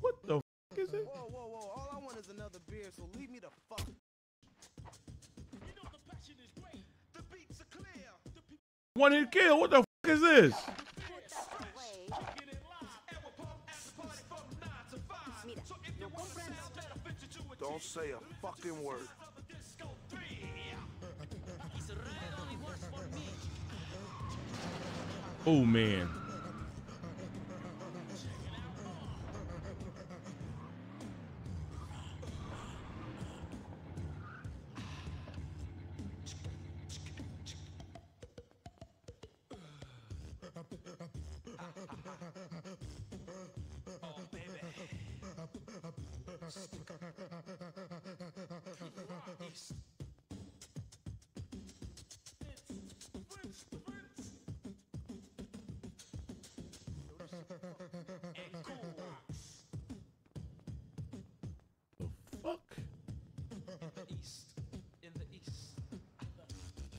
What the fuck is it? Whoa, whoa, whoa. All I want is another beer, so leave me the fuck. You know the passion is great. The beats are clear. One hit kill. What the fuck is this? Don't say a fucking word. Oh man.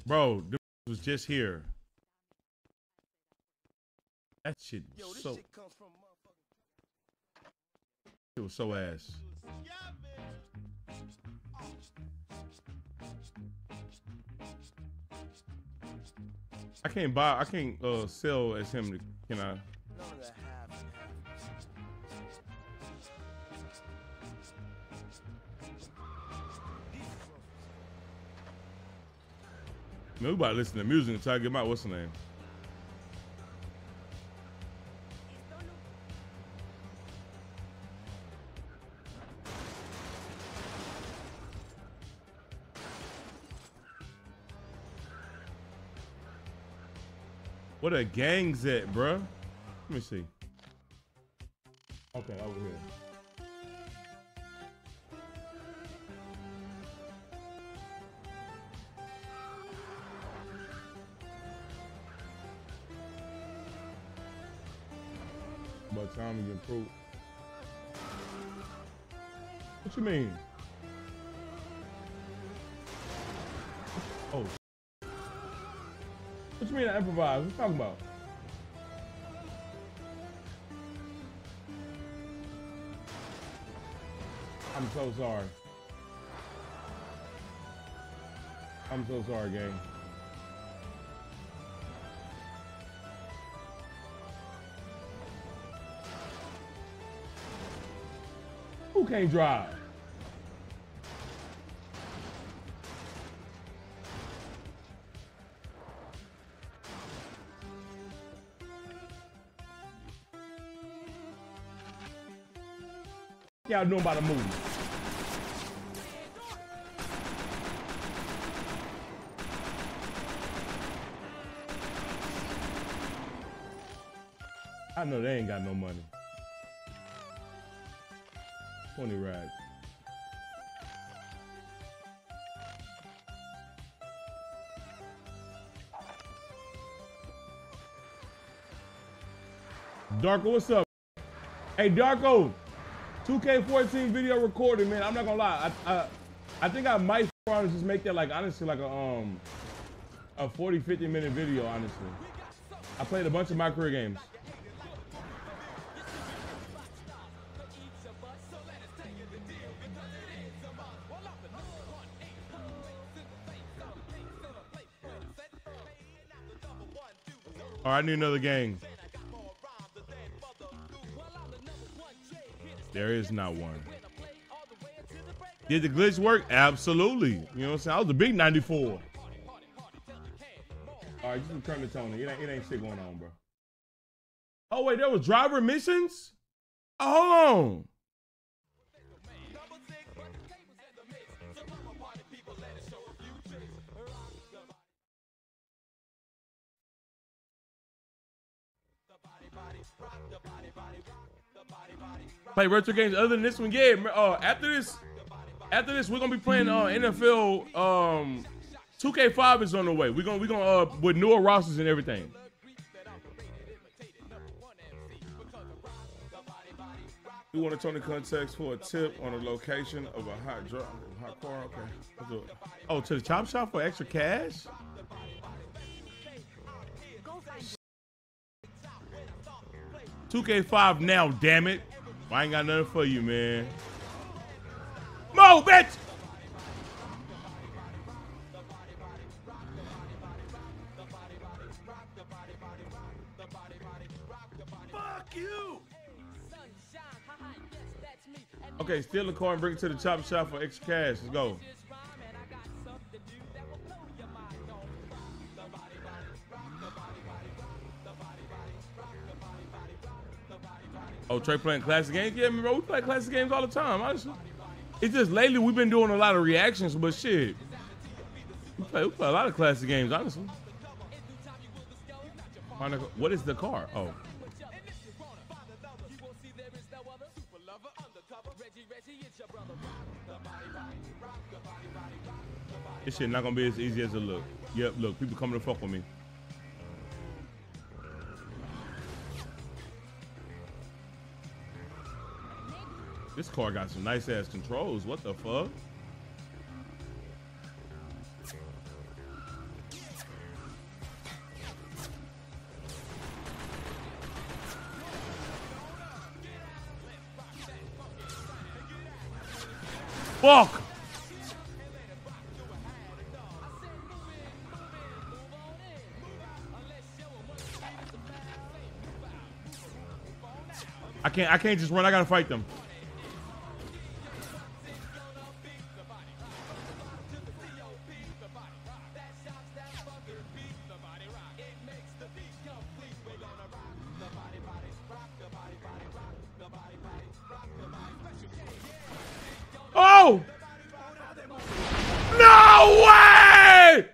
Bro, this was just here. That shit was yo, so. Shit comes from it was so ass. Yeah, I can't buy. I can't sell as him. Can I? Man, we about to listen to music until I get my what's the name? What a gang's at, bro. Let me see. Okay, over here. But time is improved. What you mean? Oh. What you mean I improvise? What you talking about? I'm so sorry. I'm so sorry, gang. Who can't drive? Y'all know about the movie. I know they ain't got no money. 20 rides. Darko, what's up? Hey, Darko, 2K14 video recording, man. I'm not gonna lie. I think I might just make that like honestly like a 40-50 minute video. Honestly, I played a bunch of my career games. All right, I need another gang. There is not one. Did the glitch work? Absolutely. You know what I'm saying? I was a big 94. All right, just return to Tony. It ain't shit going on, bro. Oh, wait, there was driver missions? Oh, hold on. Play retro games other than this one, yeah. After this, we're gonna be playing NFL. 2K5 is on the way. We're gonna with newer rosters and everything. You want to turn the context for a tip on the location of a hot car? Okay, let's do it. Oh, to the chop shop for extra cash. Shit. 2K5 now, damn it. I ain't got nothing for you, man. Mo, bitch! Fuck you! Okay, steal the car and bring it to the chop shop for extra cash. Let's go. Oh, Trey playing classic games? Yeah, bro, we play classic games all the time, honestly. It's just lately we've been doing a lot of reactions, but shit. We play a lot of classic games, honestly. What is the car? Oh. This shit not gonna be as easy as it look. Yep, look, people coming to fuck with me. This car got some nice ass controls. What the fuck? Fuck! I can't just run, I gotta fight them. Oh! No way!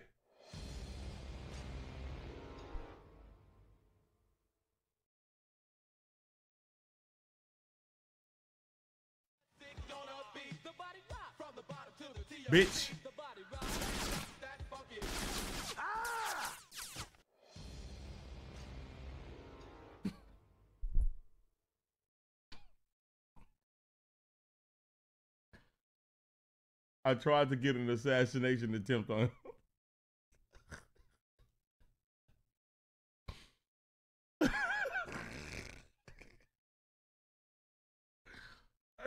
Bitch. I tried to get an assassination attempt on him. That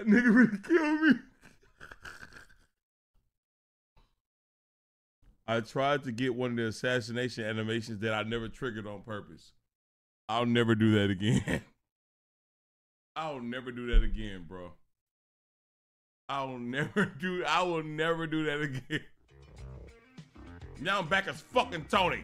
nigga really killed me. I tried to get one of the assassination animations that I never triggered on purpose. I'll never do that again. I'll never do that again, bro. I will never do that again. Now I'm back as fucking Tony.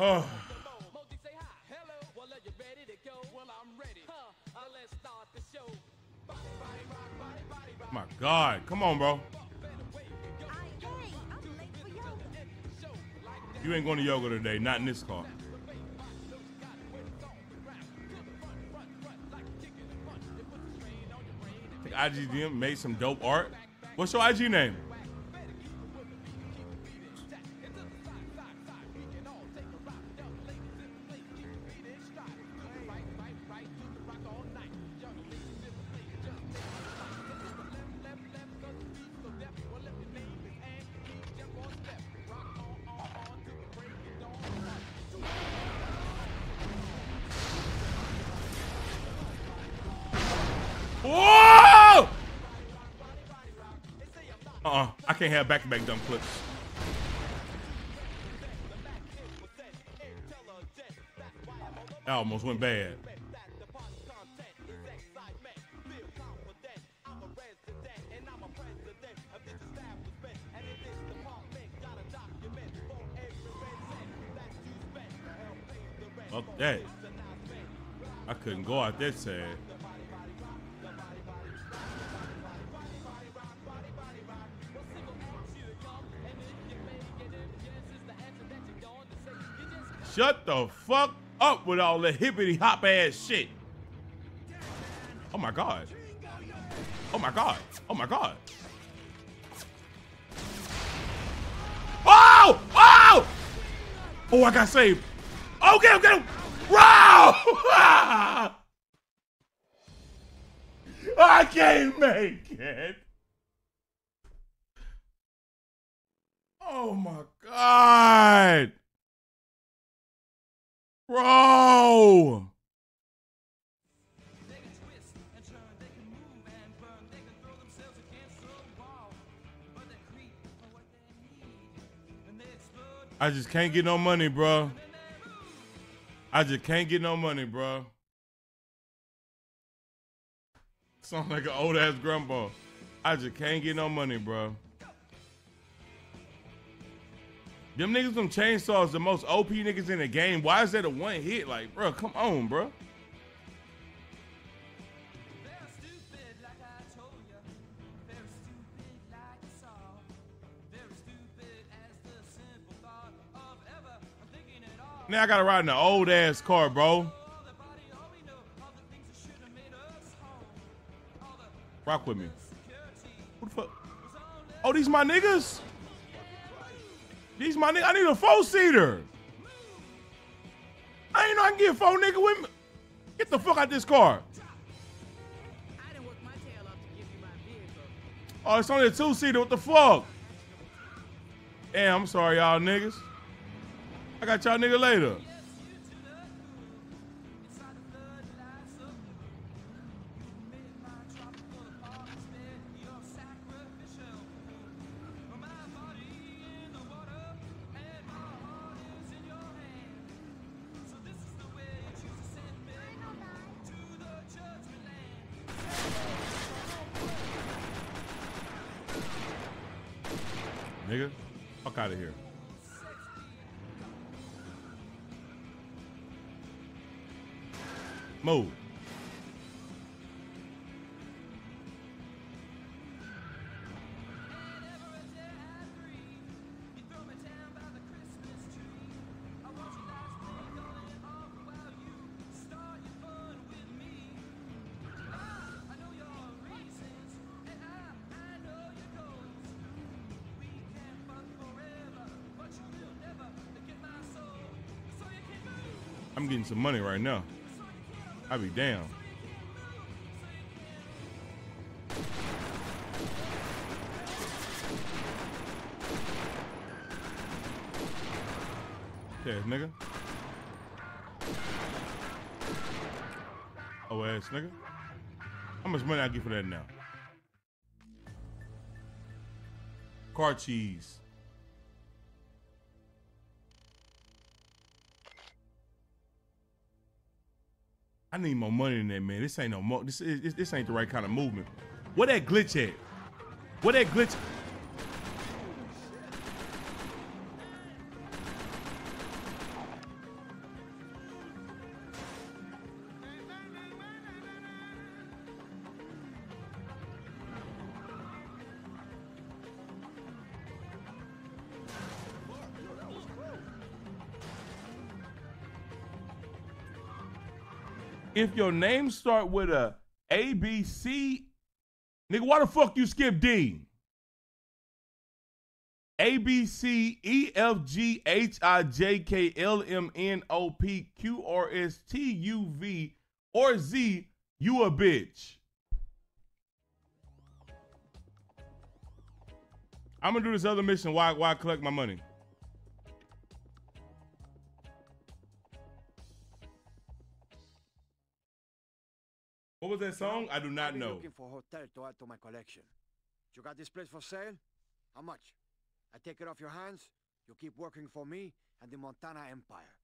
Oh. My God, come on, bro. You ain't going to yoga today, not in this car. I think IGDM made some dope art. What's your IG name? Whoa! I can't have back-to-back dumb clips. That almost went bad. Fuck that. I couldn't go out that sad. Shut the fuck up with all the hippity hop ass shit. Oh my God. Oh my God. Oh my God. Oh! Oh! Oh, I got saved. Oh, get him, get him. Wow! I can't make it. Oh my God. Bro. They can twist and turn, they can move and burn, they can throw themselves against the wall. But they creep for what they need. And they explode. I just can't get no money, bro. I just can't get no money, bro. Sound like an old ass grandpa. I just can't get no money, bro. Them niggas from Chainsaws, the most OP niggas in the game. Why is that a one hit? Like, bro, come on, bro. Now I gotta ride in an old ass car, bro. Rock with me. What the fuck? Oh, these my niggas? These my niggas? I need a 4-seater. I ain't know I can get 4 nigga with me. Get the fuck out this car. Oh, it's only a 2-seater. What the fuck? Damn, I'm sorry, y'all niggas. I got y'all nigga later. Nigga, fuck out of here. Move. I'm getting some money right now. I'll be damn. Yeah, nigga. Oh, ass nigga. How much money I get for that now? Car cheese. I need more money than that, man. This ain't no more. This ain't the right kind of movement. Where that glitch at? Where that glitch? If your name start with a A, B, C, nigga, why the fuck you skip D? A, B, C, E, F, G, H, I, J, K, L, M, N, O, P, Q, R, S, T, U, V, or Z, you a bitch. I'm gonna do this other mission while I collect my money. What was that song? I do not know. Looking for a hotel to add to my collection. You got this place for sale? How much? I take it off your hands. You keep working for me and the Montana Empire.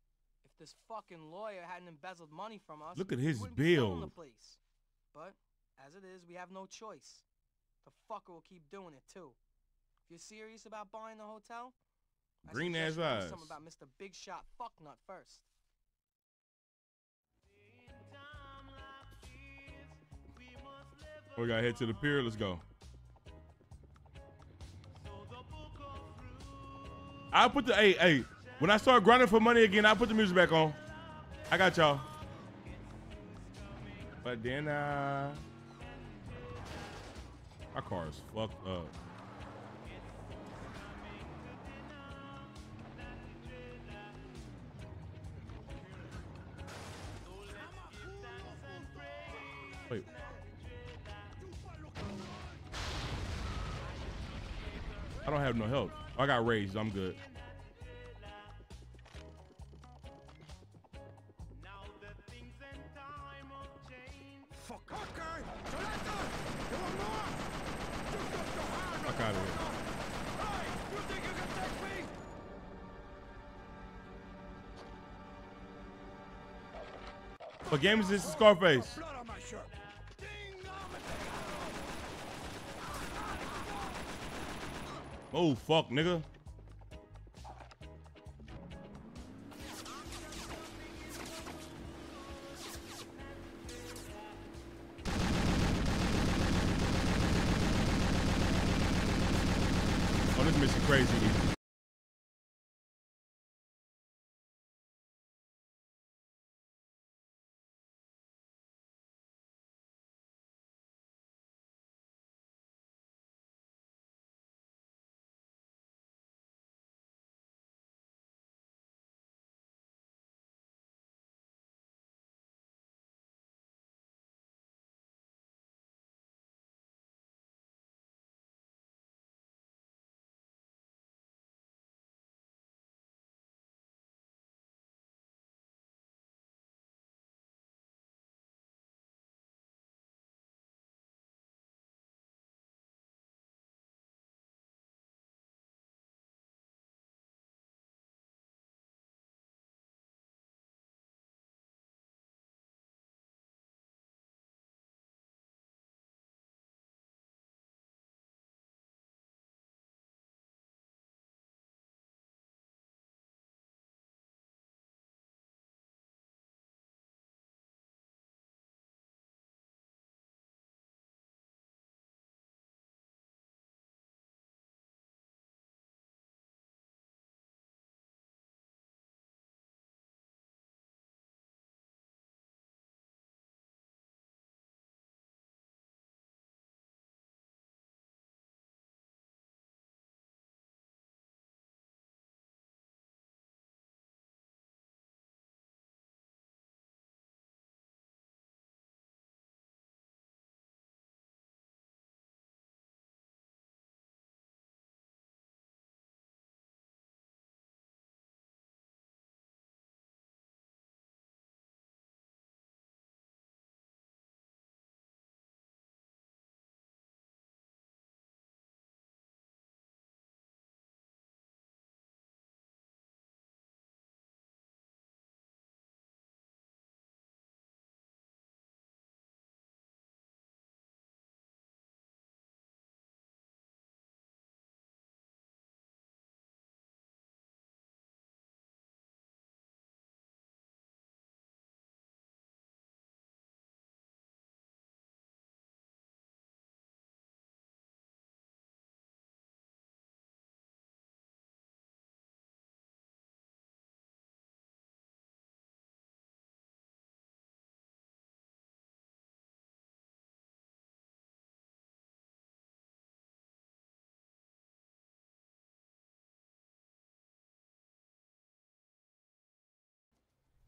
If this fucking lawyer hadn't embezzled money from us, look at his bill. The place. But as it is, we have no choice. The fucker will keep doing it too. If you're serious about buying the hotel, green ass eyes. Something about Mr. Big Shot Fucknut first. We gotta head to the pier. Let's go. I'll put the hey. When I start grinding for money again, I'll put the music back on. I got y'all. But then my car is fucked up. Wait. I don't have no help. I got raised. I'm good. Fuck out of here. What game is this? Scarface. Oh, fuck, nigga. Oh, this mission crazy.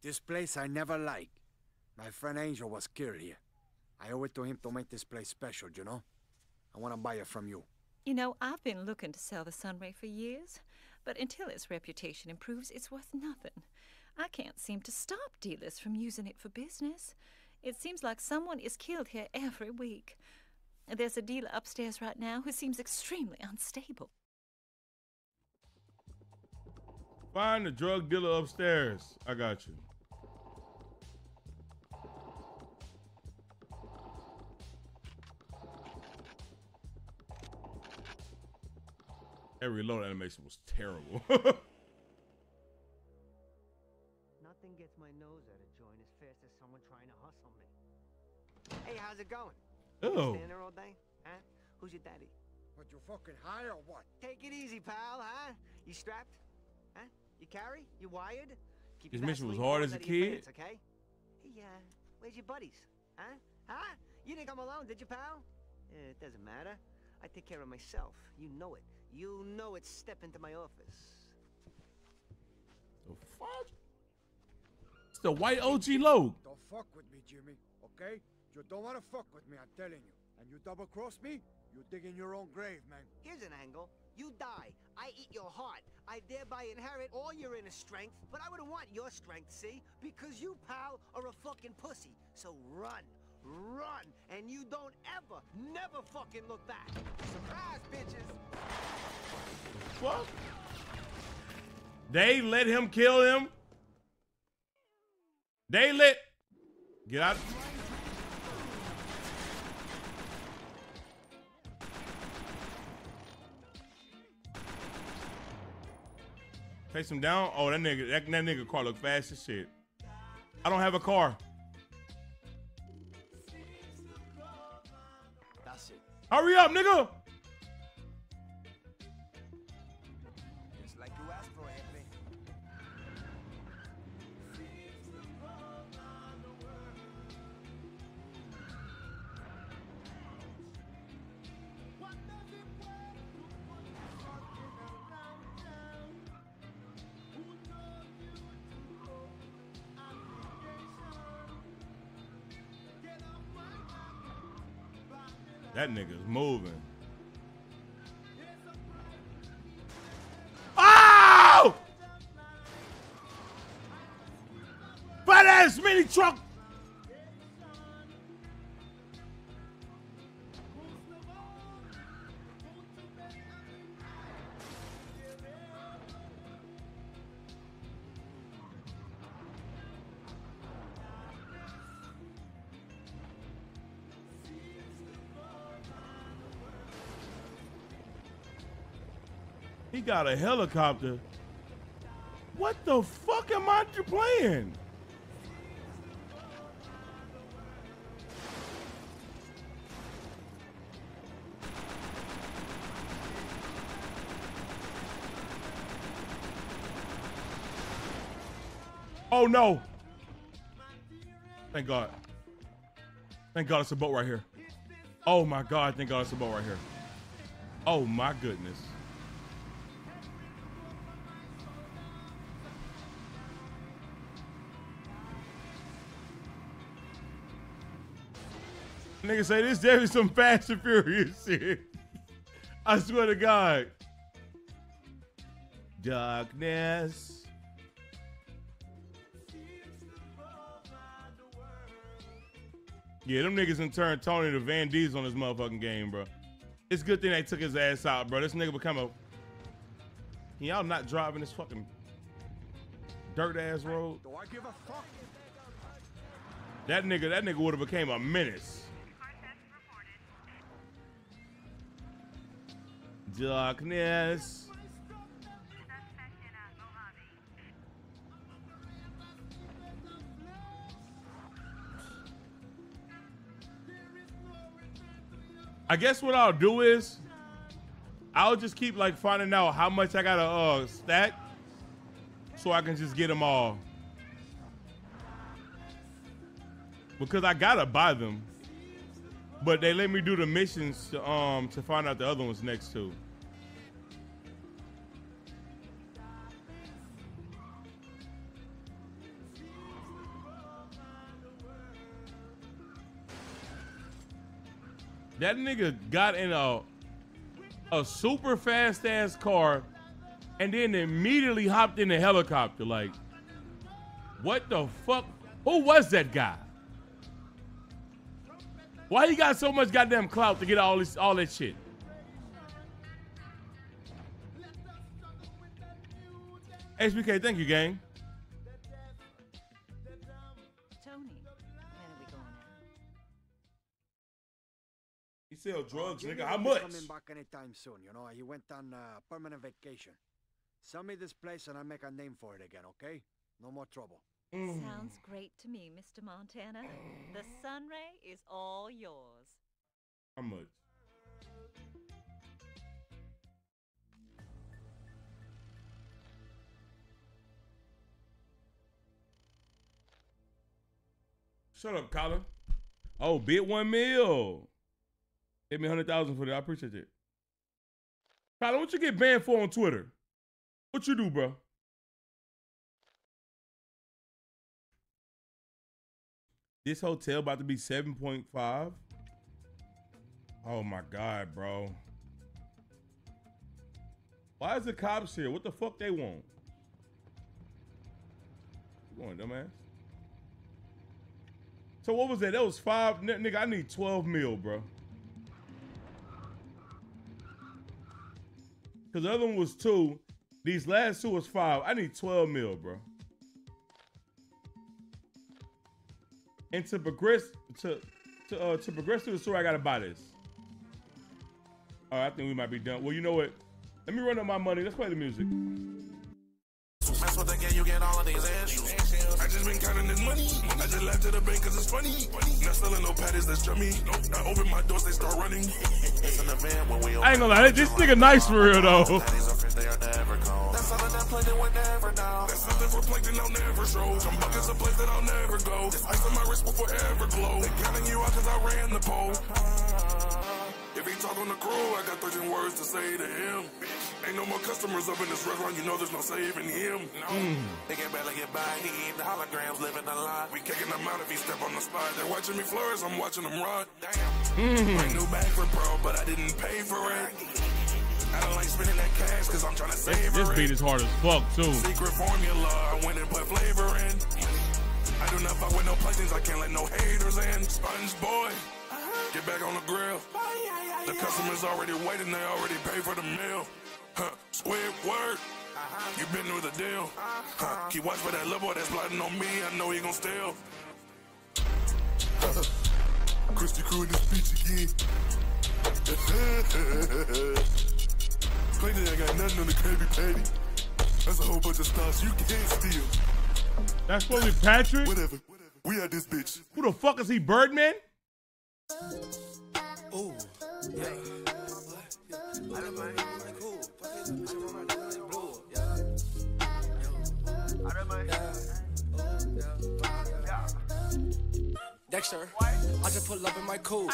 This place I never liked. My friend Angel was killed here. I owe it to him to make this place special, you know? I want to buy it from you. You know, I've been looking to sell the Sunray for years, but until its reputation improves, it's worth nothing. I can't seem to stop dealers from using it for business. It seems like someone is killed here every week. There's a dealer upstairs right now who seems extremely unstable. Find the drug dealer upstairs. I got you. Every load animation was terrible. Nothing gets my nose out of joint as fast as someone trying to hustle me. Hey, how's it going? Oh. Standing there all day? Huh? Who's your daddy? What, you fucking high or what? Take it easy, pal, huh? You strapped? Huh? You carry? You wired? Keep this mission was hard as a kid. Pants, okay? Hey, where's your buddies? Huh? Huh? You didn't come alone, did you, pal? It doesn't matter. I take care of myself. You know it. You know it. Step into my office. The fuck? It's the white OG Logue. Don't fuck with me, Jimmy. Okay? You don't want to fuck with me, I'm telling you. And you double-cross me, you dig in your own grave, man. Here's an angle. You die, I eat your heart. I thereby inherit all your inner strength, but I wouldn't want your strength, see? Because you, pal, are a fucking pussy. So run, run, and you don't ever, never fucking look back. Surprise, bitches! What? They let him kill him? They let... Get out. Face him down. Oh, that nigga car look fast as shit. I don't have a car. That's it. Hurry up, nigga. Just like you asked for, Anthony. That nigga's moving. Oh! Fat-ass mini truck! He got a helicopter. What the fuck am I playing? Oh no. Thank God. Thank God it's a boat right here. Oh my God, thank God it's a boat right here. Oh my goodness. Nigga say this is some Fast and Furious shit. I swear to God. Darkness. Yeah, them niggas in turn Tony to Van D's on this motherfucking game, bro. It's a good thing they took his ass out, bro. This nigga become a... Y'all not driving this fucking dirt ass road? Do I give a fuck? That nigga would have became a menace. Darkness. I guess what I'll do is I'll just keep like finding out how much I gotta stack so I can just get them all, because I gotta buy them, but they let me do the missions to find out the other ones next to. That nigga got in a super fast ass car and then immediately hopped in the helicopter. Like, what the fuck? Who was that guy? Why he got so much goddamn clout to get all that shit? HBK, thank you, gang. Sell drugs, nigga. How much? Coming back anytime soon, you know. He went on permanent vacation. Sell me this place and I'll make a name for it again, okay? No more trouble. Sounds great to me, Mr. Montana. The sunray is all yours. How much? Shut up, Colin. Oh, bid $1 million. Give me 100,000 for that. I appreciate it. Tyler, what you get banned for on Twitter? What you do, bro? This hotel about to be 7.5. Oh my God, bro. Why is the cops here? What the fuck they want? You going, dumbass? So what was that? That was five, nigga, I need 12 mil, bro. Cause the other one was 2. These last 2 was 5. I need 12 mil, bro. And to progress to progress through the store, I gotta buy this. All right, I think we might be done. Well, you know what? Let me run up my money. Let's play the music. That's what they get. You get all of these issues. I just been counting this money. I just left to the bank because it's funny. Not selling no patties, that's chummy. I open my doors, they start running. It's in the van when we open. I ain't gonna lie, this nigga nice for real though. That's something for plankton I'll never show. Some buckets a place that I'll never go. This ice on my wrist will forever glow. They counting you out because I ran the pole. If he talk on the crew, I got 13 words to say to him. Ain't no more customers up in this restaurant, you know there's no saving him. No. They can barely get by, he ain't the holograms living a lot. We kicking them out if he step on the spot. They're watching me flourish, I'm watching them rot. Damn. My new bag for pro, but I didn't pay for it. I don't like spending that cash because I'm trying to save it. This beat is hard as fuck, too. Secret formula, I went and put flavor in. I do not fuck with no places, I can't let no haters in. Sponge boy, get back on the grill. The customer's already waiting, they already paid for the meal. Huh, Squidward, you been through the deal. Huh, keep watch for that little boy that's plotting on me, I know he gon' steal. Christy Crew in this bitch again. Clearly I got nothing on the Krabby Patty. That's a whole bunch of stars you can't steal. That's supposed to be Patrick? Whatever. We had this bitch. Who the fuck is he, Birdman? Ooh. Yeah. I don't mind like cool. I don't mind. Dexter, what? I just pull up in my cool.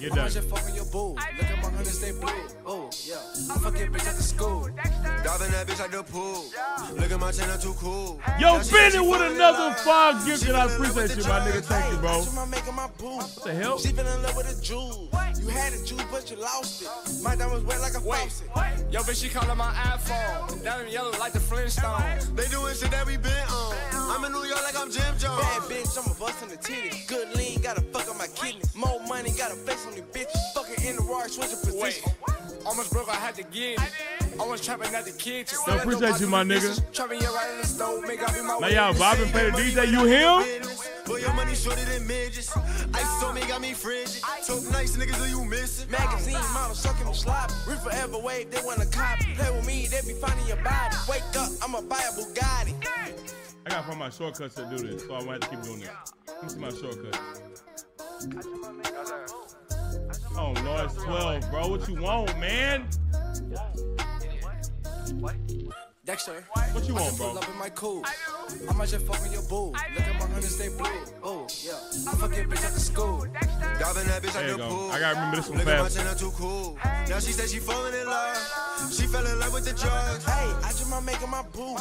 You're done. I just fuck with your boo. Look at my honey, stay blue. Oh, yeah. I fuck your bitch at the school. Diving that bitch at the pool. Yeah. Look at my chain, I'm too cool. Hey. Yo, Benny with another 5 gift, and I appreciate you, my nigga. Thank you, bro. What the hell? She been in love with a Jew. What? You had a Jew, but you lost it. My diamonds wet like a faucet. What? Yo, bitch, she calling my iPhone. Down in yellow like the Flintstones. They doing shit that we been on. I'm in New York like I'm Jim Jones. Bad bitch, I'm a bust in the titties. Good. Lean, gotta fuck up my kidneys. More money, gotta face on the bitches. Fucking in the raw, switching position. Wait. Almost broke, I had to get it. I was trapping at the kitchen. Yo, appreciate you, my nigga. Now y'all vibing for the DJ, you him? But your money shorter than midgets. Ice on me, got me frigid. So nice niggas, do you miss it? Magazine model, sucking me sloppy. We forever wave, they wanna copy. Play with me, they be finding your body. Wake up, I'ma buy a Bugatti. I gotta find my shortcuts to do this, so I might have to keep doing this. This is my shortcut. Oh no, it's 12, bro. What you want, man? Dexter, what you want, bro? I love my cool. I might just fuck with your boo. Look at my honey, stay blue. Oh yeah, I fuck your bitch at the school. Diving that bitch at the pool. I gotta remember this one fast. Look at my too cool. Now she says she falling in love. She fell in love with the drugs. Hey, I just might make my boo.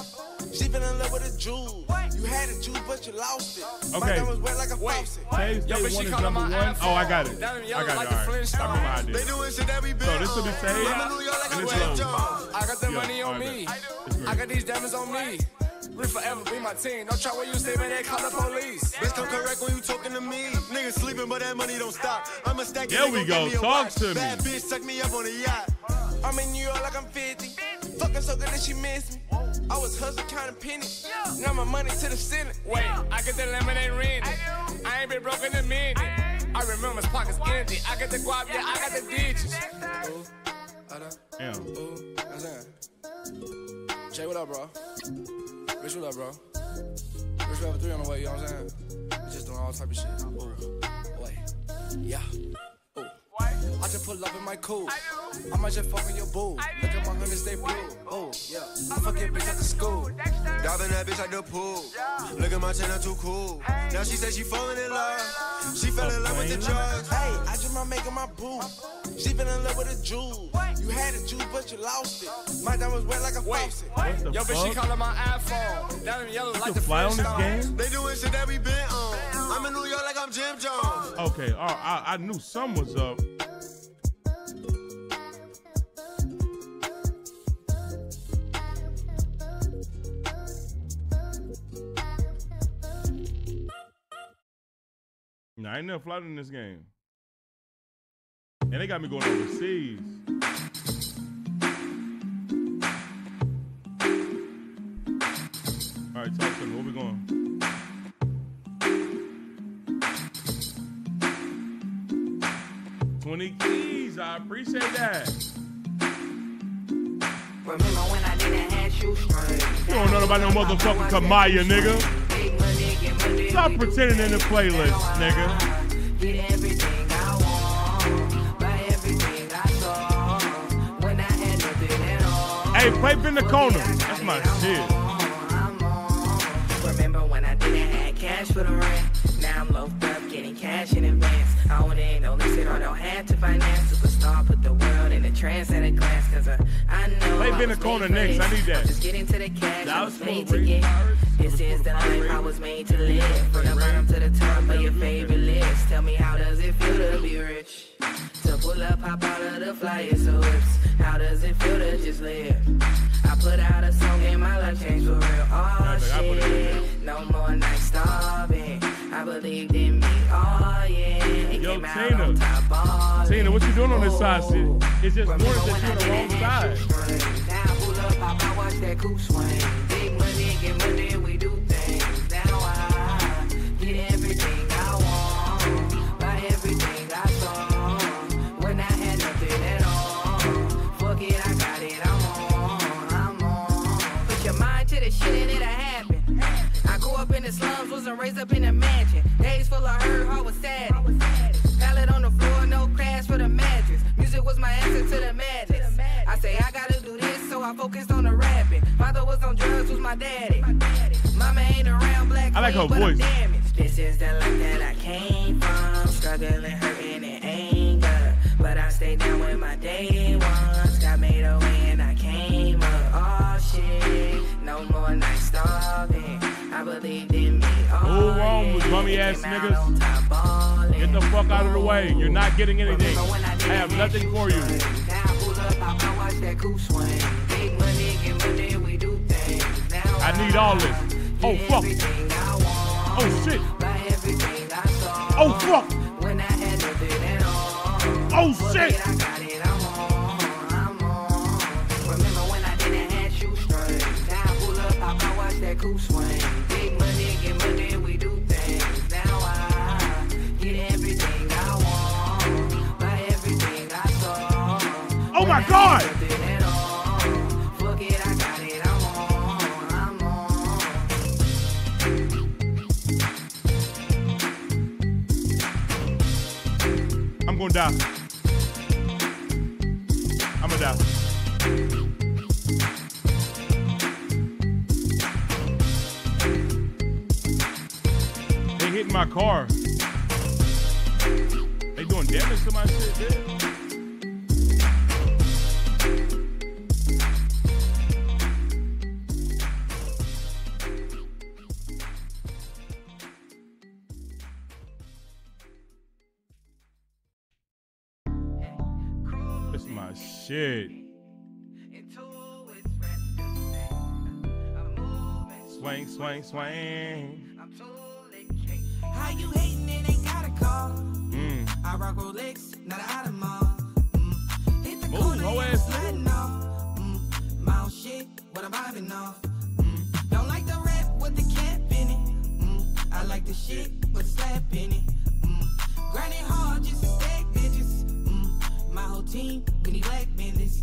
She been in love with a Jew. You had a Jew, but you lost it. Okay. My was wet like a faucet. Today's one is number 1. Oh, I got it. I got it. All right. I remember how I did. So this will be saved. And it's low. I got the money on me. I got these diamonds on me. We forever be my team. Don't try where you stay, man. They call the police. Bitch, come correct when you talking to me. Niggas sleeping, but that money don't stop. I'm a stack. There we go. Talk to me. Bad bitch suck me up on a yacht. I'm in New York like I'm 50. Fucking so good that she missed me. I was hustling, counting pennies. Now my money to the Senate. Wait, I get the lemonade rent. I ain't been broke in a minute. I remember his pockets empty. I got the guap, yeah, I got the ditches. Damn. Jay, what up, bro? Rich, what up, bro? Rich, we have a 3 on the way, you know what I'm saying? We just doing all type of shit. Wait, yeah. Ooh. I just pull up in my cool. I might just fuck with your boo. Look at my honey, stay blue. Oh, yeah. I fuck your bitch at the school. Diving that bitch at the pool. Look at my chain, I'm too cool. Now she says she falling in love. She fell in love with the drugs. Hey, I just might make my boo. She been in love with a Jew. You had a Jew, but you lost it. My diamonds wet like a faucet. Yo, but she calling my iPhone. Down in yellow like the Flintstones. They doing shit that we been on. I'm in New York like a I'm Jim Jones. Okay, I knew something was up. Nah, I ain't never flouted in this game. And they got me going overseas. All right, talk to me. Where we going? $20 keys, I appreciate that. Remember when I didn't have you straight? You don't know about no motherfucking Kamaya, nigga. Stop pretending in the playlist, nigga. Get everything I want, buy everything I saw. When I had nothing at all. Hey, pipe in the corner. That's my shit. Remember when I didn't have cash for the rent? Now I'm loafed up, getting cash in advance. I don't need no listen or don't have to finance. Superstar put the world in a trance at a glance. Cause I know I was made next. I need that. I'm just getting to the cash I was made to get. This is the life I was made to live. From the bottom to the top of your favorite list. Tell me, how does it feel to be rich? To pull up, hop out of the flyest hoops. How does it feel to just live? I put out a song and my life changed for real. Oh shit, no more nights starving. I believed in me, oh yeah. Yo, Tina. Tina, what you doing on this side, Sid? It's just worse that you're on the wrong side. Now pull up, I watch that coupe swing. Big money, get money, we do things. Now I get everything I want, buy everything I saw. When I had nothing at all, fuck it, I got it, I'm on. Put your mind to the shit and it'll happen. I grew up in the slums, wasn't raised up in a mansion. Days full of hurt, I was sad. To the madness. I say I gotta do this, so I focused on the rapping. Father was on drugs, was my daddy. Mama ain't around black. I like her voice. This is the life that I came from. Struggling, hurting, and anger. But I stayed down with my day ones. Got made away and I came up. Oh shit, no more nights starving. I believed in me. All wrong with bummy ass niggas. Get the fuck out of the way. You're not getting anything. I have nothing for you. I need all this. Oh fuck. Oh shit. Oh fuck. Oh shit. Oh my God! I'm gonna die. I'm gonna die. They hitting my car. They doing damage to my shit, dude. Shit. Swing, swing, swing. How you hating it? Ain't got a car. I rock Rolex, not out of mall. Hit the corner, my shit, but I'm vibing off. Don't like the rap with the cap in it. I like the shit with slap in it. Grinding hard just to stack bitches. My whole team, we need black business.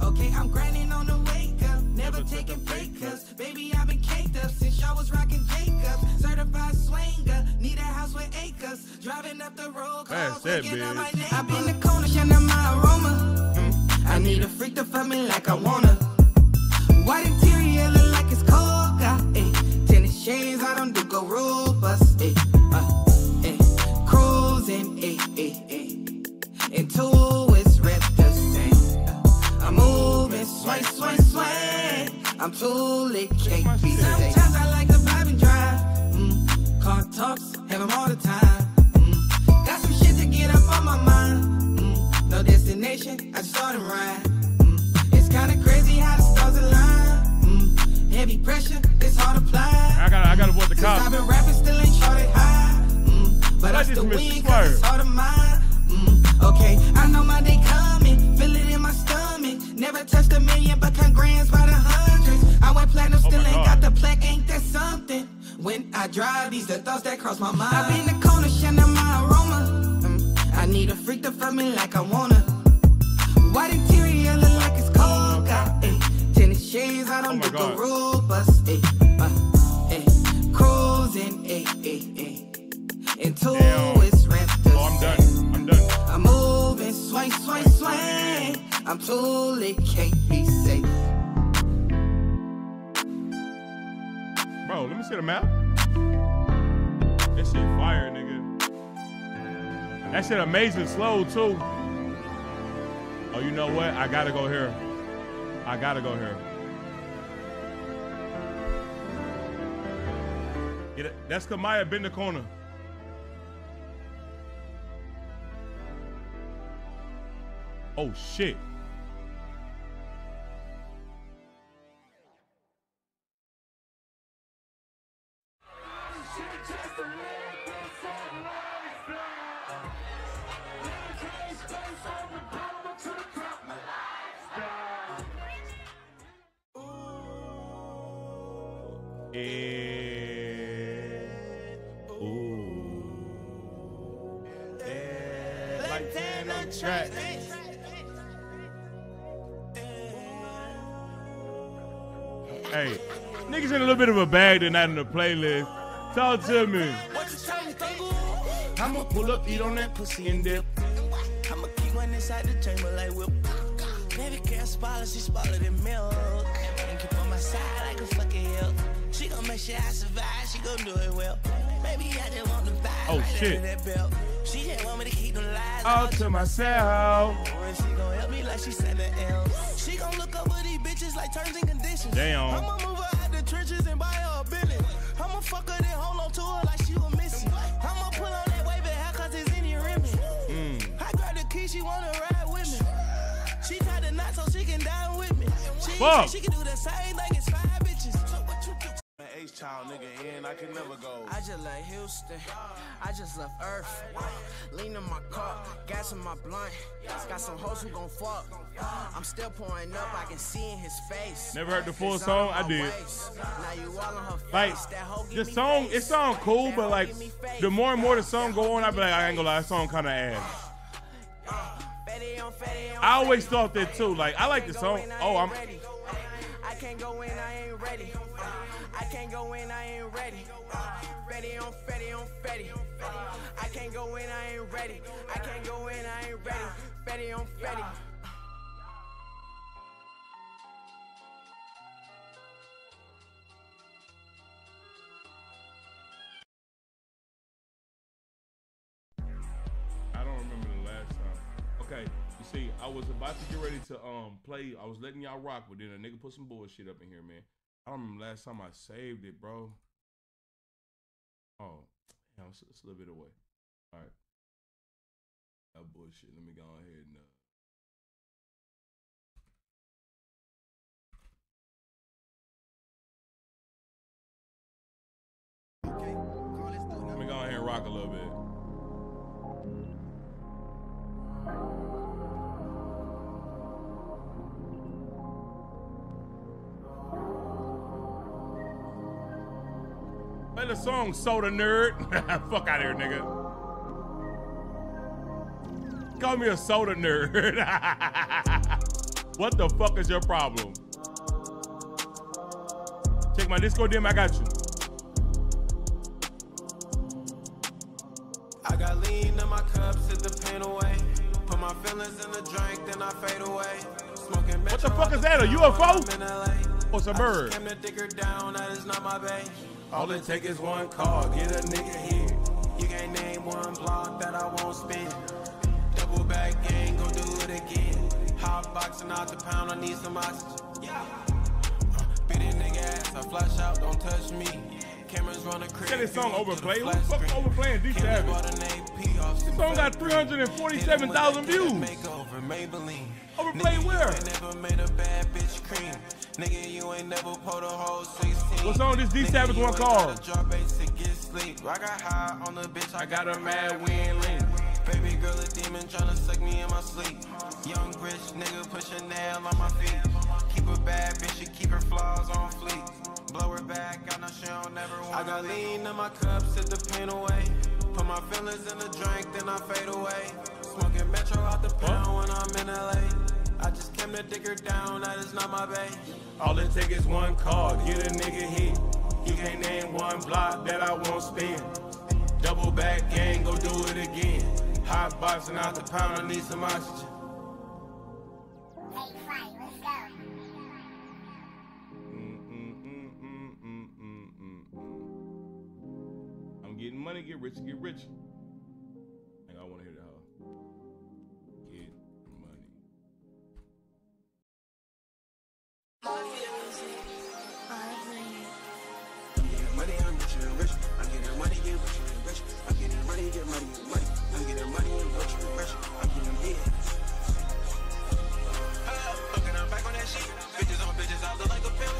Okay, I'm grinding on the wake up. Never taking fake cuts. Baby, I've been caked up since y'all was rocking Jacobs. Certified swanger, need a house with acres. Driving up the road, calls waking up my neighbor. I've been the corner, shining my aroma. I need a freak to fuck me like I wanna. White interior look like it's coca. Tennis shades, I don't do go robust. Cruising, Two is red the same. I'm moving, swing, swing, swing. I'm too lit, can't be. Sometimes I like the vibe and drive. Car talks. tell them all the time. Got some shit to get up on my mind. No destination, I just started riding. It's kinda crazy how the stars align. Heavy pressure, it's hard to apply. I gotta avoid the cops. I've been rapping, still ain't short and high. But I still win, cause it's hard to mine. Okay, I know my day coming, feel it in my stomach. Never touched a million, but count grands by the hundreds. I went platinum, still ain't got the plaque, ain't that something? When I drive, these the thoughts that cross my mind. I've been the corner, shining my aroma. I need a freak to fuck me like I wanna. White interior look like it's cold, got tennis shades, I don't get the rule bust. Cruising, until it's wrapped up. I'm done. I'm moving, swing, swing, swing. I'm told it can't be safe. Bro, let me see the map. That shit fire, nigga. That shit amazing slow, too. Oh, you know what? I gotta go here. Get it. That's Kamaya, bend the corner. Oh, shit. Hey, niggas in a little bit of a bag tonight in the playlist. Talk to me. I'ma pull up, eat on that pussy and dip. I'ma keep one inside the chamber like whip. Baby girl spoilers, she spoiled in milk. And keep on my side like a fucking hill. She gon' make sure I survive, she gon' do it well. Baby, I just want to vibe. Oh, shit. That belt. She just want me to keep them lies all to myself. And she gon' help me like she said the L. She gon' look over these bitches like terms and conditions. Damn. I'ma move her out the trenches and buy her a billion. I'ma fuck her then hold on to her like she was missing. I'ma pull on that wave and hell cause it's in your rim. I grab the key, she wanna ride with me. She tied the knot so she can die with me. She can do the same thing as 5 bitches. Child nigga in, I can never go. I just left Houston, I just left Earth. Lean in my car, gas in my blunt. Got some hoes who gon' fuck. I'm still pouring up, I can see in his face. Never heard the full song, I did. Like, the song, it sound cool, but like, the more and more the song go on, I be like, I ain't gonna lie, that song kinda ass. I always thought that too, like, I like the song. Oh, I can't go in, I ain't ready. I can't go in, I ain't ready. Ready on fetty on fetty. I can't go in, I ain't ready. I can't go in, I ain't ready. Fetty on fetty. I don't remember the last time. Okay, you see, I was about to get ready to play. I was letting y'all rock, but then a nigga put some bullshit up in here, man. I don't remember last time I saved it, bro. Oh, damn, it's a little bit away. All right. That bullshit. Let me go ahead and... Let me go ahead and rock a little bit. The song Soda Nerd. Fuck out here, nigga. Call me a soda nerd. What the fuck is your problem? Check my Discord DM, I got you. I got lean in my cup, sit the pain away. Put my feelings in the drink, then I fade away. Smoking. What the fuck is that? A UFO? Or it's a bird? I just came to down, that is not my base. All it take is one call, get a nigga here. You can't name one block that I won't spin. Double back gang, gon' do it again. Hot boxing out the pound, I need some oxygen. Yeah. Beat a nigga ass, I flash out, don't touch me. Get this song overplayed. Who the fuck overplaying D Savage? This song got 347,000 views. Overplayed where? What song this D Savage one called? I got a mad win link. Baby girl, a demon trying to suck me in my sleep. Young rich nigga, push a nail on my feet. Keep a bad bitch, she keep her flaws on fleek. Blow her back, I know she don't never want. I got lean in my cup, sit the pain away. Put my feelings in the drink, then I fade away. Smoking Metro out the pound when I'm in LA. I just came to dig her down, that is not my bae. All it take is one call, get a nigga hit. You can't name one block that I won't spin. Double back gang, go do it again. Hot boxing out the pound, I need some oxygen. Take flight, let's go. I'm getting money, get rich, get rich. I want to hear that hoe. Get money. I'm getting money, I'm rich and rich. I'm getting money, get rich and rich. I'm getting money, get money, get money. I'm getting money and rich and rich. I'm getting hit. Looking, I'm back on that shit. Bitches on bitches, I look like a pimp.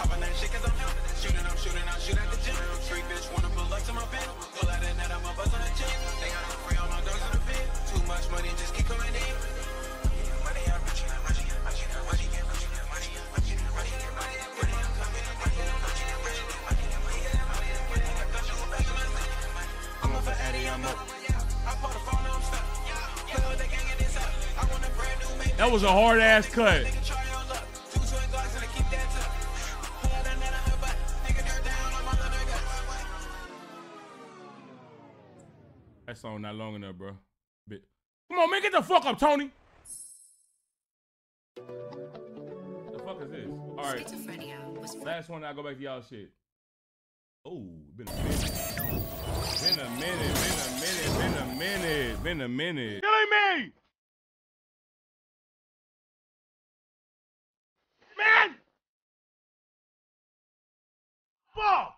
Popping that shit cause I'm him. Shooting, I'm shooting, I shoot at the gym. Street bitch, wanna pull up to my pen. Pull out that net, I'm a buzz on the gym. They got free on my dogs in the pit. Too much money, just keep coming in. Money, I'm rich and rich. I'm getting money, get rich and money. I'm getting money, get money. I'm coming, I'm getting rich and rich. I'm getting money, get money. I got you back on my leg. I'm up for Eddie, I'm up. That was a hard ass cut. That song not long enough, bro. Bit. Come on, man, get the fuck up, Tony. The fuck is this? All right, last one. I go back to y'all shit. Oh, been a minute. Been a minute, been a minute, been a minute, been a minute. Killing me! Man! Fuck!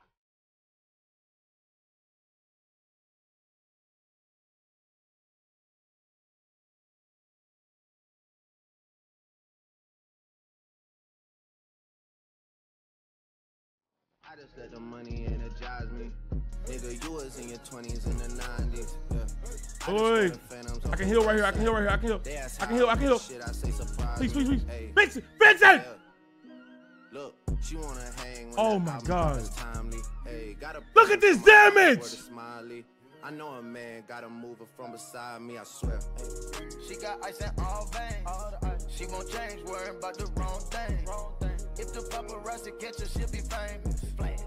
I just let the money energize me. Nigga, you was in your 20s and the 90s. Yeah. Oy. I can heal right here. I can heal right here. I can heal. I can heal. I can heal. Please, please, please. Vincent! Vincent! Look, she wanna hang. Oh my God. Look at this damage! I know a man got a mover from beside me, I swear. She got ice in all veins. She won't change, worrying about the wrong thing. If the paparazzi catch her, she'll be famous.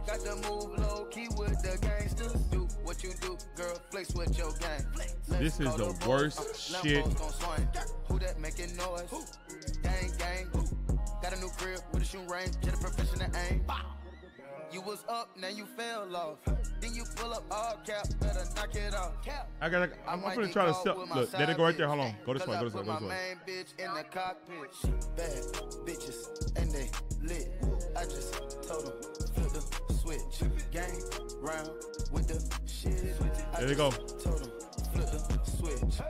Got to move low key with the gangsters. Do what you do, girl, flex with your gang. This is the worst shit. Who that making noise? Gang, gang. Got a new grip with a shoe range, get a professional aim. You was up, now you fell off. Then you pull up all cap, better knock it off. I gotta, I'm gonna try to sell. Look, let it go right there. Hold on. Go this way, go this way, go this way. Bitch in the cockpit. Bad bitches and they lit. I just told them flip the switch. Gang round with the shit. There you go. Told them flip the switch.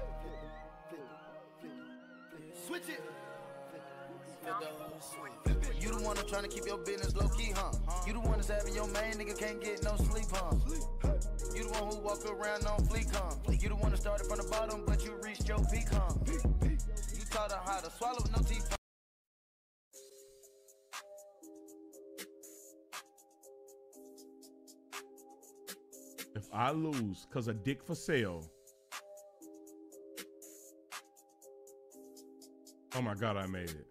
Switch it. You the one that's trying to keep your business low key, huh? You the one that's having your main nigga can't get no sleep, huh? You the one who walk around on fleek, huh? You the one that started from the bottom, but you reached your peak, huh? You taught her how to swallow with no teeth. If I lose, cause a dick for sale. Oh my God, I made it.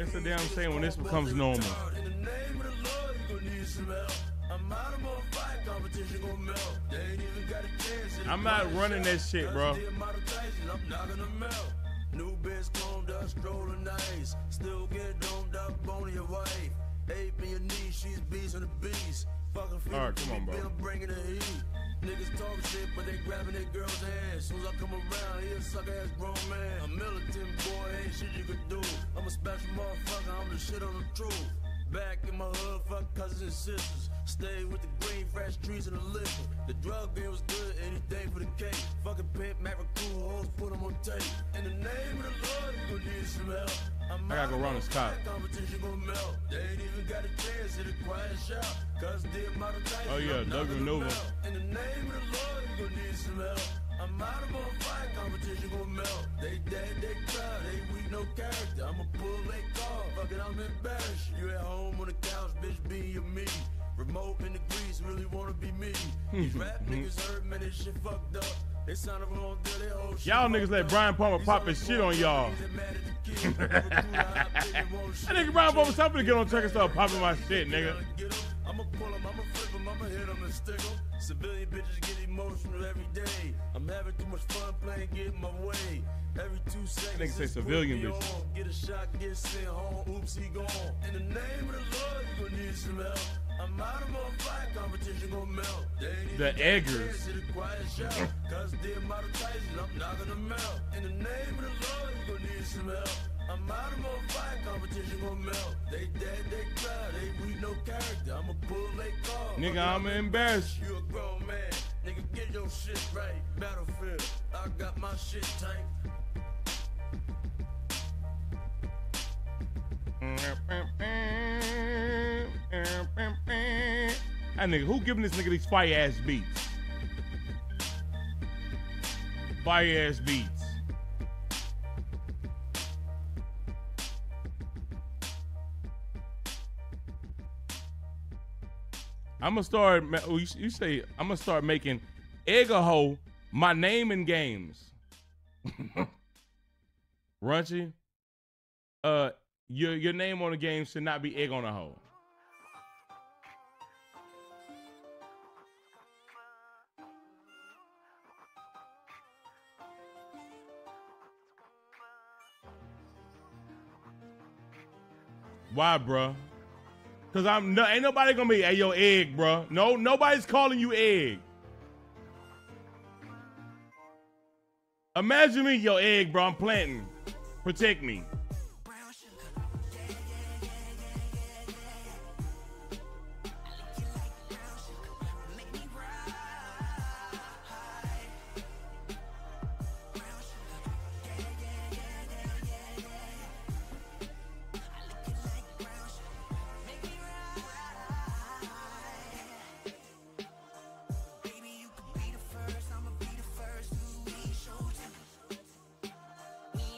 It's a damn shame when this becomes normal. I'm not running that shit, bro. I'm not gonna melt. New best combed up, strolling nice. Still get domed up, bony your wife. Ape in your knees, she's bees on the beast. Fucking feet, right, come on, bro. Bringing the heat. Niggas talk shit, but they grabbing that girl's ass. Soon as I come around, he a sucker ass grown man. A militant boy, ain't shit you could do. I'm a special motherfucker, I'm the shit on the truth. Back in my hood, fuck cousins and sisters. Stay with the green, fresh trees and the liquor. The drug game was good, anything for the cake. Fucking pimp, macro, hoes, put them on tape. In the name of the Lord, you gon' need some help. I gotta go run this cop. They ain't even got a chance at a quiet shop. Cause the amount of time. Oh yeah, Doug Nova. In the name of the Lord, you gon' need some help. I'm out of my fight, competition gon' melt. They dead, they proud, they weak, no character. I'ma pull they car, fuck it, I'm embarrassed. You at home on the couch, bitch, be your me. Remote in the grease, really wanna be me. These rap niggas heard, man, this shit fucked up. They sound up on their whole shit. Y'all niggas let Brian Palmer pop his shit on y'all. That nigga Brian Palmer something to get on track and start popping my shit, nigga. I'ma pull him, I'ma flip him, I'ma hit him and stick him. Civilian bitches get emotional every day. I'm having too much fun playing, getting my way. Every 2 seconds, nigga say civilian bitches. Get a shot, get sent home, oops, he gone. In the name of the Lord, you gon' need some help. I'm out of my fight, competition gon' melt. The Eggers. Cause they're my Tyson, I'm not gonna melt. In the name of the Lord, you gon' need some help. I'm out of my fight, competition gon' melt. They dead, they proud, they weak, no character. I'ma pull they car. Nigga, I'ma embarrass you. You a grown man. Nigga, get your shit right. Battlefield, I got my shit tight. That nigga, who giving this nigga these fire ass beats? Fire ass beats. I'ma start. You say I'ma start making Eggaho my name in games. Runchy, your name on the game should not be Egg on a Hoe. Why, bruh? Cause I'm no, ain't nobody gonna be, hey yo, Egg, bro. No, nobody's calling you Egg. Imagine me, yo, Egg, bro. I'm planting. Protect me.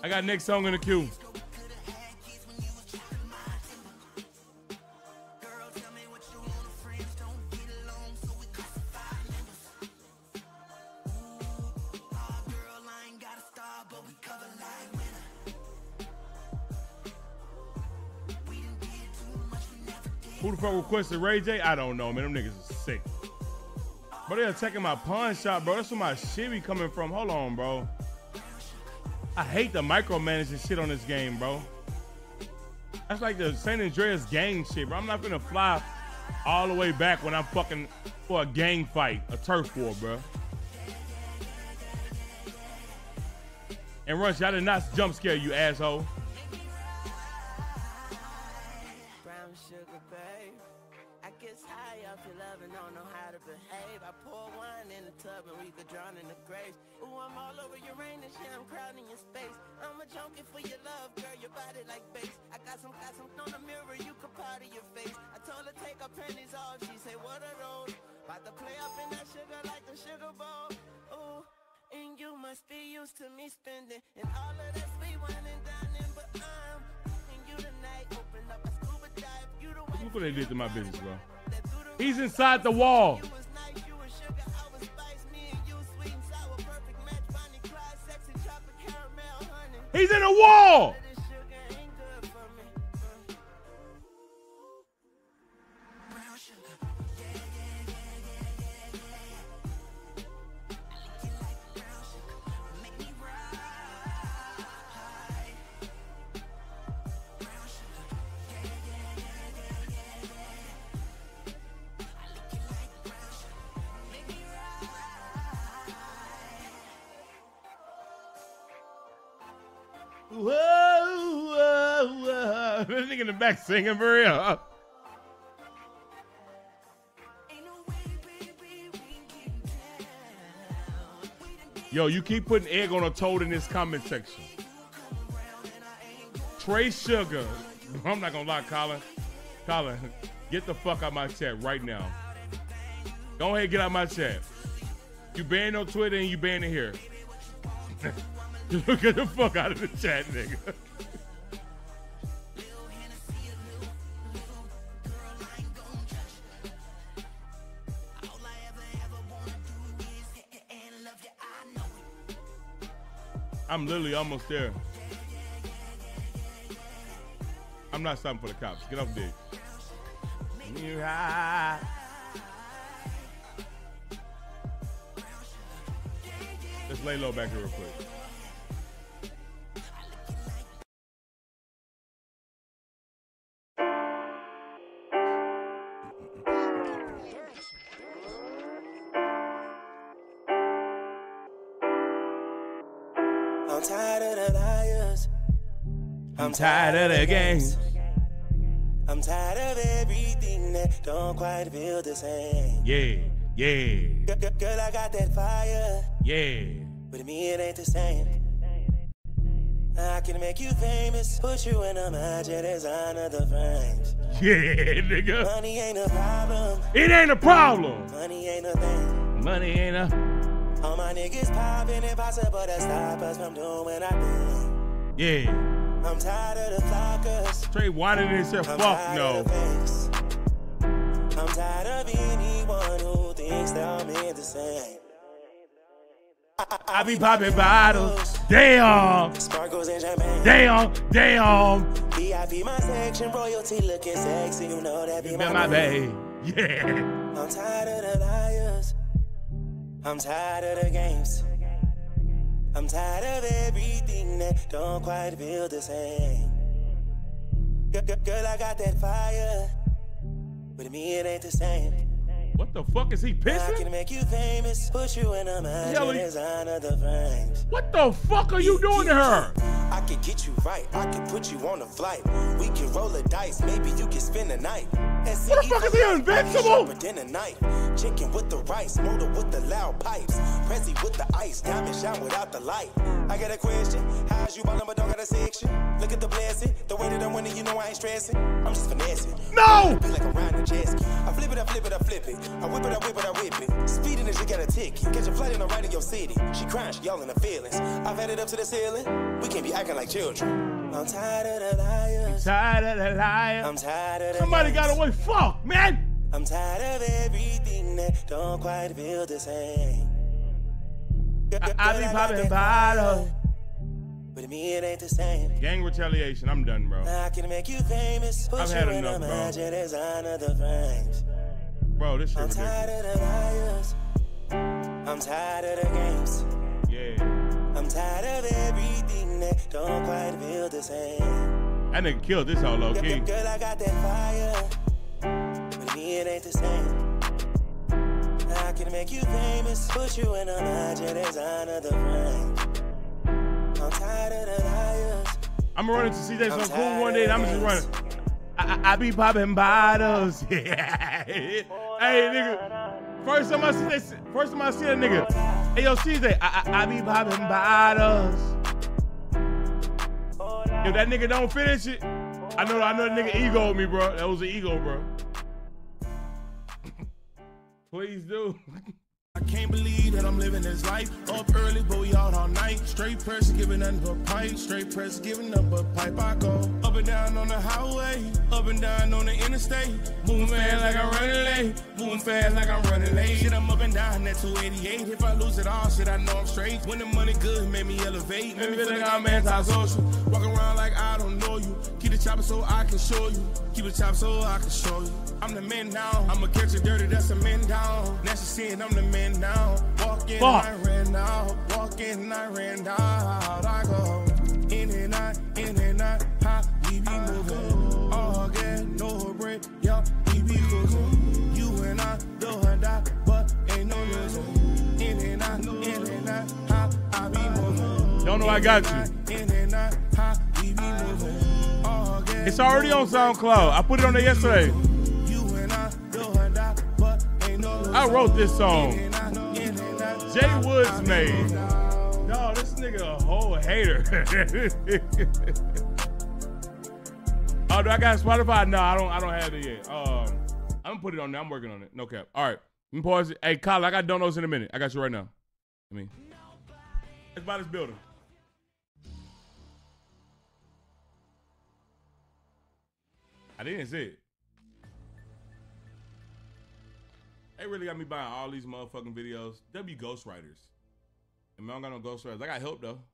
I got next song in the queue. Who the fuck requested Ray J? I don't know, man. Them niggas are sick. But they're attacking my pawn shop, bro. That's where my shit be coming from. Hold on, bro. I hate the micromanaging shit on this game, bro. That's like the San Andreas gang shit, bro. I'm not gonna fly all the way back when I'm fucking for a gang fight, a turf war, bro. And Rush, I did not jump scare you, asshole. Brown sugar, babe. I guess high off your love and don't know how to behave. I pour wine in the tub and we could drown in the graves. Ooh, I'm all over Uranus, yeah, I'm crowding your space. I'm a junkie for your love, girl, your body like bass. I got some on the mirror, you could powder your face. I told her take her panties off, she said, what are those? About to play up in that sugar like the sugar bowl. Ooh, and you must be used to me spending. And all of that sweet wine and dining, but I'm fucking you tonight. Open up a scuba dive, you the one. Look what they did to my business, bro. He's inside the wall. He's in a wall. There's a nigga in the back singing for real. Yo, you keep putting egg on a toad in this comment section. Trey Sugar. I'm not gonna lie, Colin. Colin, get the fuck out of my chat right now. Go ahead, get out of my chat. You banned on Twitter and you banned it here. Look at the fuck out of the chat, nigga. I'm literally almost there. I'm not stopping for the cops. Get up, dude. Let's lay low back here real quick. I'm tired of the liars. I'm tired of the games. I'm tired of everything that don't quite feel the same. Yeah, yeah. Girl, I got that fire. Yeah. But to me, it ain't the same. I can make you famous, put you in a major design of the frames. Yeah, nigga. Money ain't a problem. It ain't a problem. Money ain't a thing. Money ain't a... All my niggas poppin', impossible to stop us from doing our thing. Yeah. I'm tired of the flockers. Trey, why did it say fuck no? I'm tired of anyone who thinks they're all meant the same. I be poppin' bottles. Damn. Sparkles and champagne. Damn, damn. VIP my section, royalty looking sexy. You know that be my babe. Yeah. I'm tired of the liars. I'm tired of the games. I'm tired of everything that don't quite feel the same. Girl, I got that fire. But to me, it ain't the same. What the fuck is he pissing? I can make you famous, put you in a major design of the frames. What the fuck are you doing to her? I can get you right. I can put you on a flight. We can roll a dice. Maybe you can spend the night. What the fuck is he, invincible? Dinner night. Chicken with the rice, motor with the loud pipes, Prezi with the ice, diamond shine without the light. I got a question. How's you ballin' but don't got a section? Look at the blessing. The way that I'm winning, you know I ain't stressing. I'm just finessing. No! I feel like I'm riding a jet ski. I flip it, I flip it, I flip it. I whip it, I whip it, I whip it. Speeding as you got a ticket. Catch a flight in the right of your city. She crying, she y'all in the feelings. I've had it up to the ceiling. We can't be acting like children. I'm tired of the liars. I'm tired of the liars. I'm tired of the somebody got away. Fuck, man. I'm tired of everything that don't quite feel the same. I be popping bottle. But to me, it ain't the same. Gang retaliation. I'm done, bro. I can make you famous. I've had enough, bro. This shit I'm ridiculous. Tired of the liars. I'm tired of the games. Yeah. I'm tired of everything that don't quite feel the same. I didn't kill this all low key. Girl, I got that fire. But me, it ain't the same. I can make you famous, put you in a major design of the frame. I'm tired of the liars. I'm gonna run into CJ some cool one day and I'm just running. I be popping bottles. Yeah. Hey, nigga. First time I see that nigga. Hey, yo, CJ, I be popping bottles. If that nigga don't finish it, I know that nigga egoed me, bro. That was an ego, bro. Please do. I can't believe that I'm living this life. Up early, but we out all night. Straight press giving nothing but pipe. Straight press giving nothing but pipe. I go up and down on the highway, up and down on the interstate. Moving fast like I'm running late. Moving fast like I'm running late. Shit, I'm up and down at 288. If I lose it all, shit, I know I'm straight. When the money good, made me elevate. Made me feel like I'm anti-social. Walk around like I don't know you. Keep the chopper so I can show you. Keep the chopper so I can show you. I'm the man now. I'ma catch you dirty, that's a man down. Now she's saying I'm the man now. Walking, I ran out. Walking, I ran out. I go in and out, how we be moving. All get no break, y'all, we be losing. You and I don't die, but ain't no losing. In and out, how I be moving. Don't know I got you. In and out, how we be moving. All get It's already on SoundCloud. I put it on there yesterday. I wrote this song. Jay Woods made. No, this nigga a whole hater. Oh, do I got Spotify? No, I don't have it yet. I'm gonna put it on there. I'm working on it. No cap. All right. Let me pause it. Hey, Kyle, I got donuts in a minute. I got you right now. I mean, it's by this building. I didn't see it. They really got me buying all these motherfucking videos. They'll be ghostwriters. I mean, I don't got no ghostwriters. I got help, though.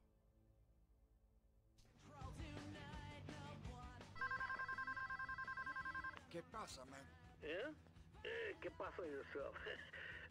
¿Qué pasa, man? Yeah? ¿Qué pasa yourself?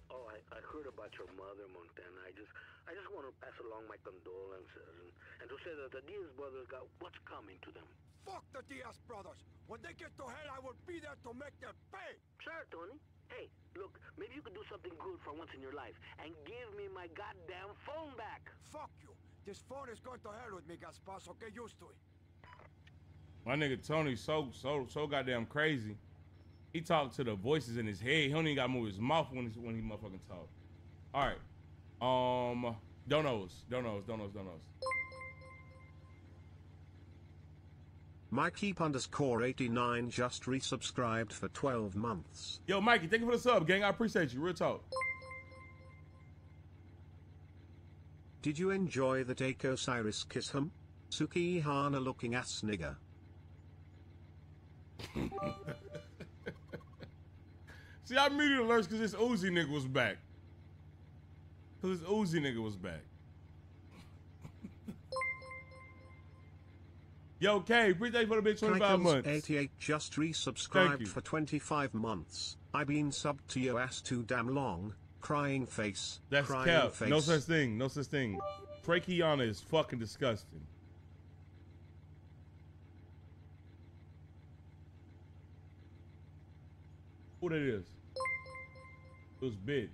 Oh, I heard about your mother, Montana. I just want to pass along my condolences and to say that the Diaz brothers got what's coming to them. Fuck the Diaz brothers. When they get to hell, I will be there to make them pay. Sure, Tony. Hey, look, maybe you could do something good for once in your life and give me my goddamn phone back. Fuck you. This phone is going to hell with me, Gaspar, so get used to it. My nigga Tony's so goddamn crazy. He talked to the voices in his head. He don't even gotta move his mouth when he motherfucking talk. All right. Donos. Mikey_89 just resubscribed for 12 months. Yo, Mikey, thank you for the sub, gang. I appreciate you. Real talk. Did you enjoy the Take Osiris kiss him? Suki Hana looking ass nigga. See, I immediately alerts because this Uzi nigga was back. Yo, K, appreciate you for the big 25 months. 88 just resubscribed for 25 months. I've been subbed to your ass too damn long. Crying face. That's crying face. No such thing. No such thing. Tracheana is fucking disgusting. What it is? Those bids.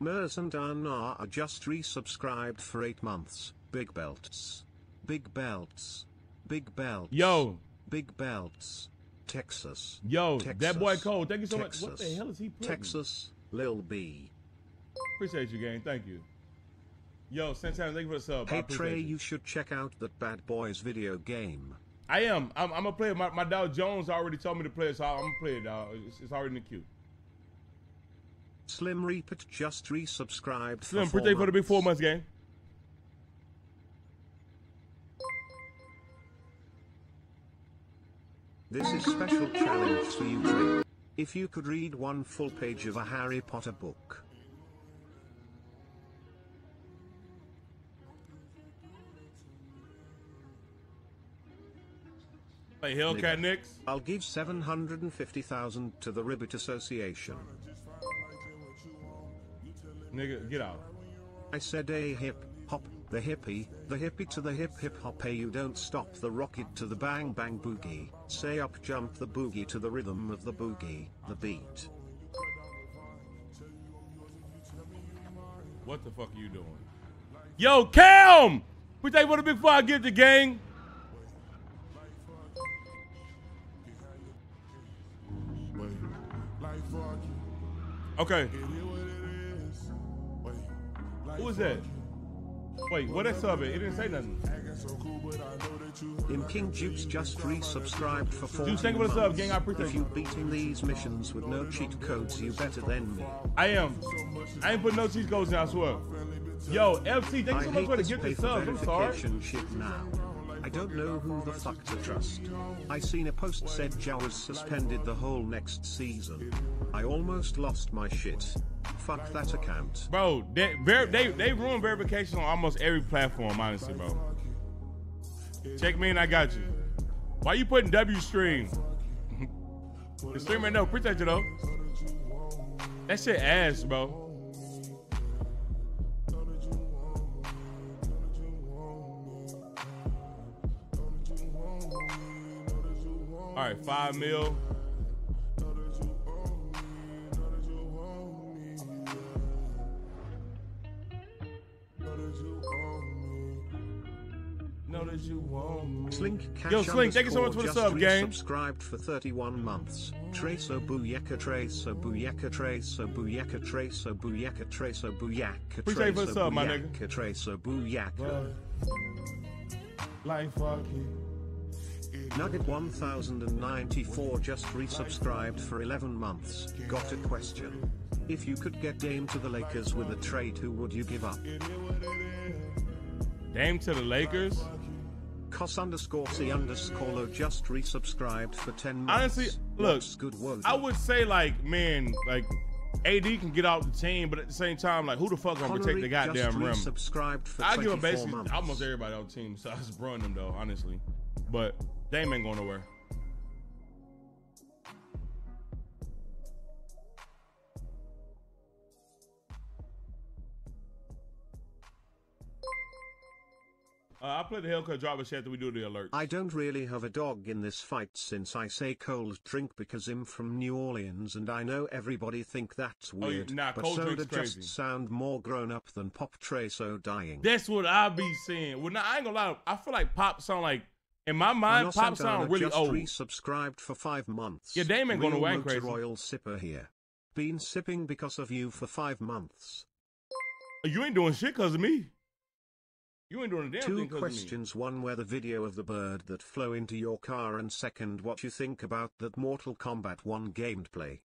Mers and Anna are just resubscribed for 8 months. Big belts. Big belts. Big belts. Yo. Big belts. Texas. Yo, Texas. That boy Cole, thank you so Texas. Much. What the hell is he putting? Texas, Lil B. Appreciate you, gang. Thank you. Yo, Santana, thank you for the sub. Hey, Trey, you should check out that Bad Boys video game. I am. I'm a player. My dog Jones already told me to play it, so I'm going to play it, dog. It's already in the queue. Slim Reapit just resubscribed. Slim, appreciate for the big 4 months, gang. This is special challenge for you, Trey. If you could read one full page of a Harry Potter book. Hey, Hellcat Nix. I'll give $750,000 to the Ribbit Association. Nigga, get out. I said a hip hop, the hippie to the hip hip hop. Hey, you don't stop the rocket to the bang bang boogie. Say up jump the boogie to the rhythm of the boogie, the beat. What the fuck are you doing? Yo, Cam! We take what a big fire get the gang. Okay. Who is that? Wait, what is up? It didn't say nothing. Im King Jukes just resubscribed for 4 months. Jukes, thank you for the sub, gang. I appreciate you. If you beating these missions with no cheat codes, you better than me. I am. I ain't put no cheat codes in, I swear. Yo, FC, thank you so much for the gift of subs. I'm sorry. Shit now. I don't know who the fuck to trust. I seen a post said Jawas suspended the whole next season. I almost lost my shit. Fuck that account. Bro, they ruined verification on almost every platform, honestly, bro. Check me and I got you. Why you putting W stream? The streamer, no, appreciate you though. That shit ass, bro. All right, $5 mil. Slink, catch. Yo, Slink, thank you so much for the sub, gang. Subscribed for 31 months. Trace Obuyeka, Trace Obuyeka, Trace Obuyeka, Trace Obuyeka, Trace Obuyeka, Trace Obuyeka, Trace Obuyeka. Life Rocky. Nugget 1094 just resubscribed for 11 months. Got a question. If you could get Dame to the Lakers with a trade, who would you give up? Dame to the Lakers? Cos underscore C underscore Lo just resubscribed for 10 months. Honestly, look, good work. I would say, like, man, like, AD can get out the team, but at the same time, like, who the fuck gonna protect the goddamn rim? I give up basically months. Almost everybody on the team, so I was brewing them, though, honestly. But Dame ain't going nowhere. I play the Hellcat driver shit after we do the alert. I don't really have a dog in this fight since I say cold drink because I'm from New Orleans and I know everybody think that's weird. Oh, yeah. Nah, but cold soda just crazy. Sound more grown up than Pop Treso dying. That's what I be saying. Well, nah, I ain't gonna lie. I feel like Pop sound like, in my mind, Pop sound really old. Resubscribed for 5 months. Yeah, Dame ain't gonna whack crazy. Royal sipper here. Been sipping because of you for 5 months. You ain't doing shit because of me. You ain't doing a damn thing. 2 questions. One, where the video of the bird that flew into your car, and second, what you think about that Mortal Kombat 1 gameplay.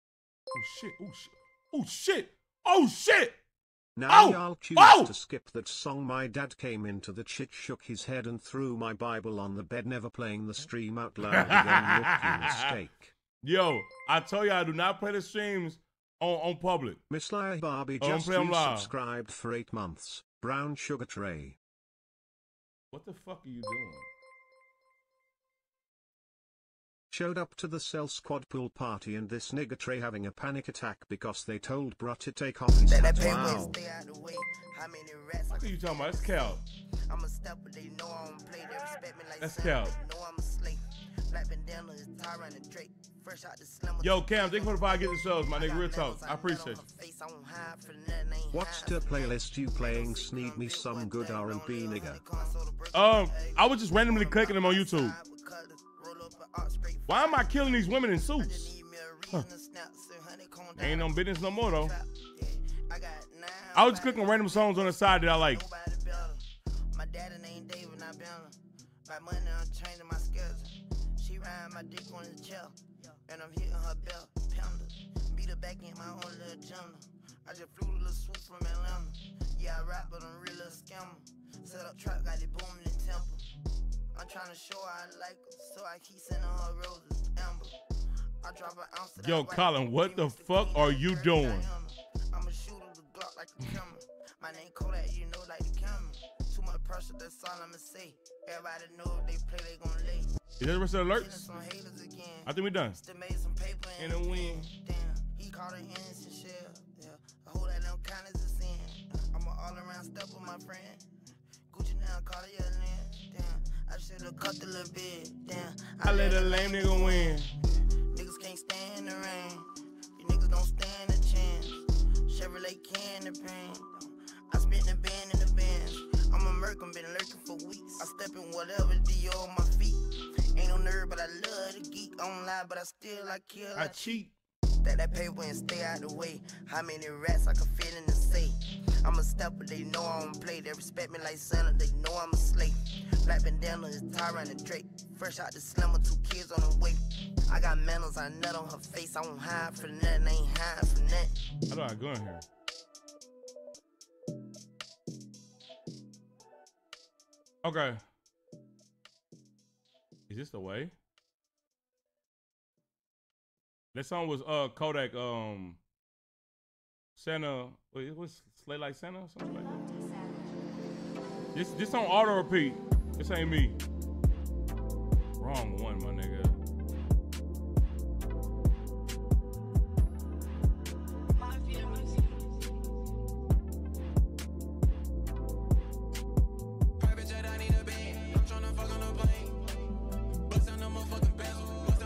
Oh shit! Oh shit! Oh shit! Oh shit! Now y'all choose to skip that song. My dad came into the chit, shook his head, and threw my Bible on the bed. Never playing the stream out loud again. Look, you mistake. Yo, I tell you, I do not play the streams on public. Miss Liar Barbie just resubscribed for 8 months. Brown sugar tray. What the fuck are you doing? Showed up to the cell squad pool party and this nigga Trey having a panic attack because they told bruh to take off his hat. Wow. What are you talking about? That's Cal. That's Cal. Yo, Cam, thank you for the 5 getting subs, my nigga. Real talk. I appreciate you. What's the playlist you playing? Sneed me some good R&B, nigga. I was just randomly clicking them on YouTube. Why am I killing these women in suits? Huh. They ain't on business no more, though. I was just clicking random songs on the side that I like. She ride my dick on the chair, and I'm hitting her belt, pounder. Beat her back in my own little jungle. I just flew to the swoop from Atlanta. Yeah, I rap, but I'm really a scammer. Set up trap, got it booming in the temple. I'm trying to show her I like her, so I keep sending her roses, amber. I drop an ounce of that. Yo, Colin, what the fuck are you doing? I'm a shooter with Glock like the camera. My name Kodak, you know, like the camera. Too much pressure, that's all I'm gonna say. Everybody know if they play, they gonna lay. Is that the rest of the alerts? I think we're done. And a win. Damn, he called her innocent shell. Yeah, I hold that damn kindness is sin. I'm an all-around step with my friend. Gucci now, call her your land. Damn, I should've cut the little bit. Damn, I let a lame nigga win. Niggas can't stand the rain. You niggas don't stand a chance. Chevrolet can the pain. I spent the band in the band. I'm a merc, I've been lurking for weeks. I step in whatever Dior on my feet. Ain't no nerd, but I love the geek. I don't lie, but I still, I kill, I cheat. That paper and stay out the way. How many rats I can fit in the safe? I'm a stepper, they know I don't play. They respect me like Santa, they know I'm a slave. Black bandana is Tyron and Drake. Fresh out the slum with 2 kids on the way. I got manners, I nut on her face. I don't hide for nothing, I ain't hiding for nothing. How do I go in here? Okay. Is this the way? That song was Kodak Santa. It was Slay Like Santa or something like that. This song auto repeat. This ain't me. Wrong one, my nigga.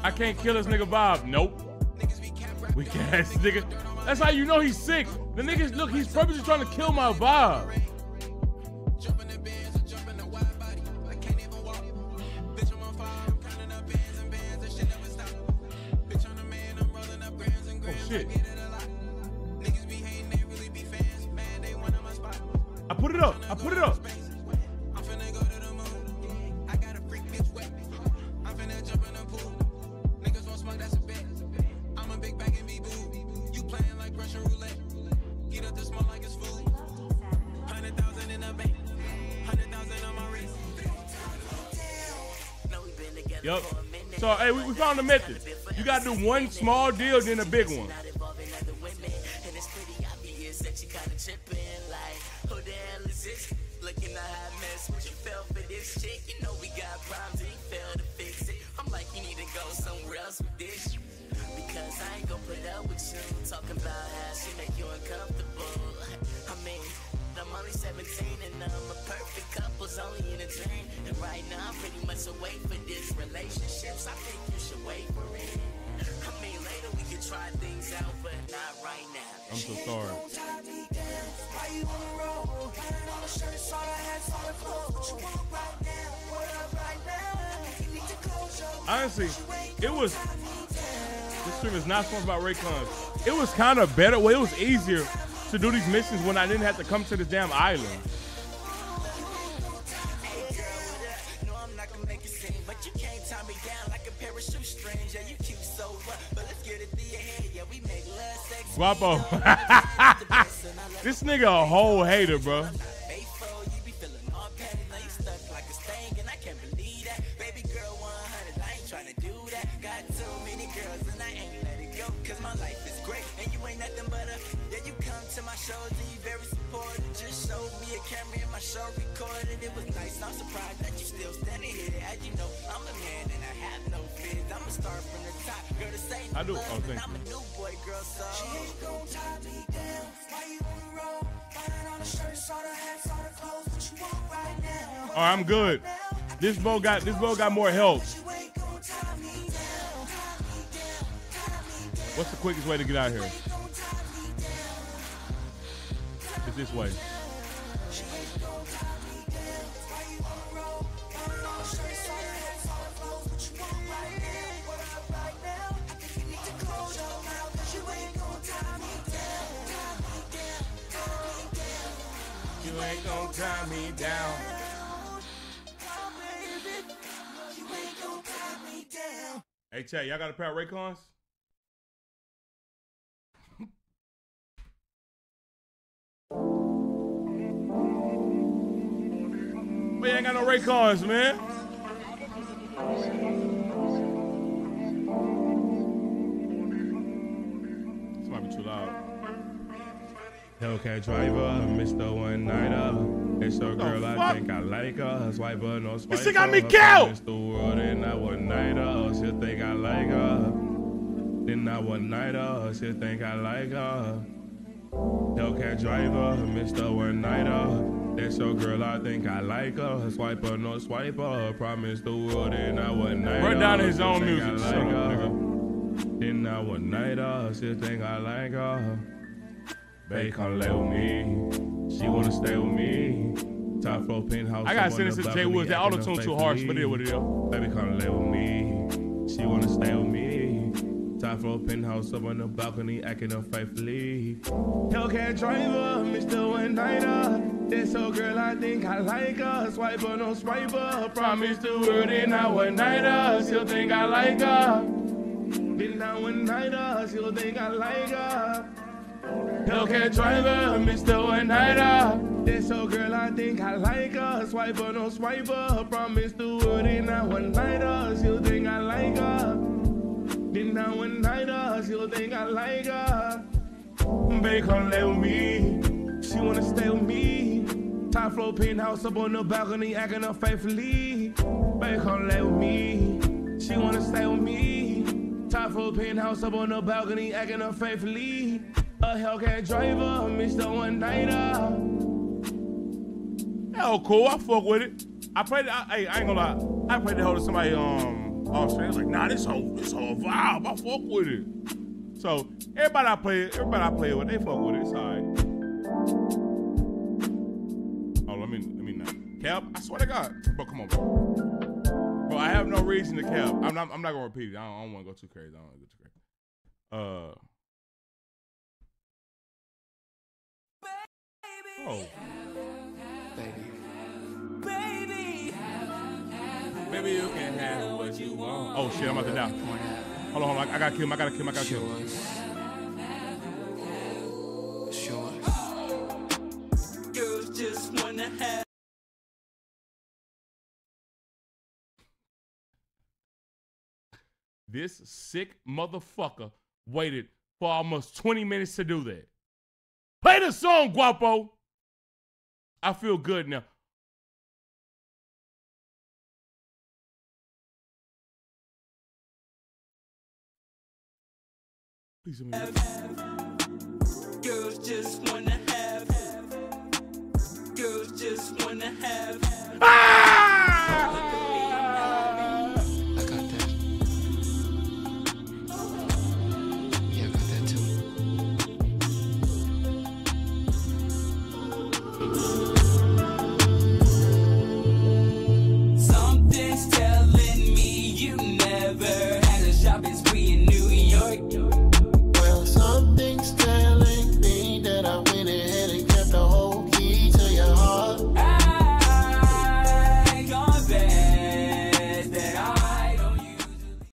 I can't kill this nigga Bob. Nope. Weak ass nigga. That's how you know he's sick. The niggas, look, he's purposely trying to kill my Bob. shit. I put it up. I put it up. Yup. So, hey, we found the method. You got to do one small deal, then a big one. I'm so sorry. Honestly, it was. This stream is not sponsored by Raycons. It was kind of better. Well, it was easier to do these missions when I didn't have to come to this damn island. Guapo. This nigga a whole hater, bro. I do. Oh, thank you. Alright, I'm good. This bow got more health. What's the quickest way to get out of here? It's this way. Tie me down. Hey, Chad, y'all got a pair of Raycons? We ain't got no Raycons, man. This might be too loud. Hellcat driver, Mr. One Nighter. It's your girl, I think I like her. Swipe her, no swipe. This shit got me killed. It's the world and I one nighter. She think I like her. Then I one nighter. She think I like her. Hellcat driver, Mr. One Nighter. That's your girl, I think I like her. Swipe her, no swipe her. Promise the world and I one nighter. Right down his own music. Then I one nighter. She think I like her. Bae come lay with me. She wanna stay with me. Top floor penthouse. I gotta send this to Jay Woods. That auto tune too harsh, but it would do. Baby come lay with me. She wanna stay with me. Top floor penthouse up on the balcony, acting up faithfully. Hellcat driver, Mr. One Nighter. This old girl, I think I like her. Swipe her, no swipe her. Promise the world and I one nighter. She'll think I like her. Then I one nighter. She'll think I like her. Hellcat driver, Mr. One Nighter. This old girl, I think I like her. Swipe her, no swipe her. Promise the world and I one nighter. She'll think I like her. Then I one nighter. She'll think I like her. Bae come lay with me. She wanna stay with me. Top floor penthouse up on the balcony, acting up faithfully. Bae come lay with me. She wanna stay with me. Top floor penthouse up on the balcony, acting up faithfully. A Hellcat driver, Mr. One Nighter. Hell, cool. I fuck with it. I played. I ain't gonna lie. I played the hell to somebody off stream. I was like, nah, this whole vibe. I fuck with it. So everybody I play it with, they fuck with it. It's alright. Oh, let me not cap. I swear to God, bro, come on, bro. Bro, I have no reason to cap. I'm not gonna repeat it. I don't want to go too crazy. I don't want to go too crazy. Oh. Baby, you can have what you want. Oh shit, I'm about to die. Hold on, hold on. I gotta kill him. I gotta kill him. Sure. Girls just wanna have. This sick motherfucker waited for almost 20 minutes to do that. Play the song, Guapo. I feel good now. Girls just wanna have.